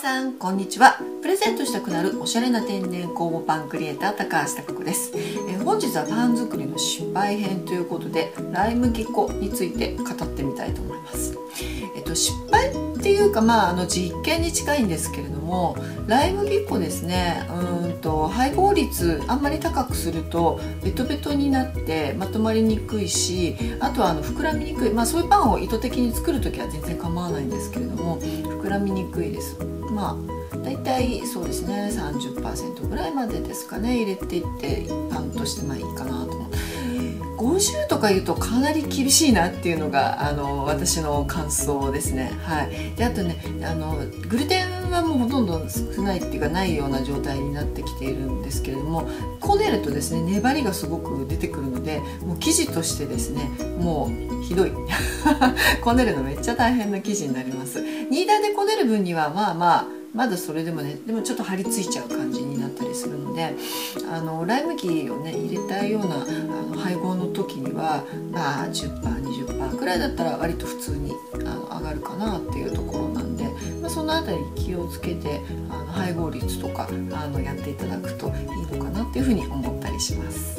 皆さんこんにちは。プレゼントしたくなるおしゃれな天然酵母パンクリエイター高橋貴子です。本日はパン作りの失敗編ということでライ麦粉について語ってみたいと思います。失敗っていうか実験に近いんですけれども、ライ麦粉ですね、配合率あんまり高くするとベトベトになってまとまりにくいし、あとは膨らみにくい、そういうパンを意図的に作る時は全然構わないんですけれども、膨らみにくいです。だいたいそうですね 30% ぐらいまでですかね、入れていってパンとしていいかなと思って。50とか言うとかなり厳しいなっていうのが私の感想ですね。であとねグルテンはもうほとんど少ないっていうかないような状態になってきているんですけれども、こねるとですね粘りがすごく出てくるので、もう生地としてですねもうひどいこねるのめっちゃ大変な生地になります。ニーダーでこねる分にはまだそれでもね、でもちょっと張り付いちゃう感じになったりするので、ライ麦をね入れたいような配合の時には 10%20% くらいだったら割と普通に上がるかなっていうところなんで、そのあたり気をつけて配合率とかやっていただくといいのかなっていうふうに思ったりします。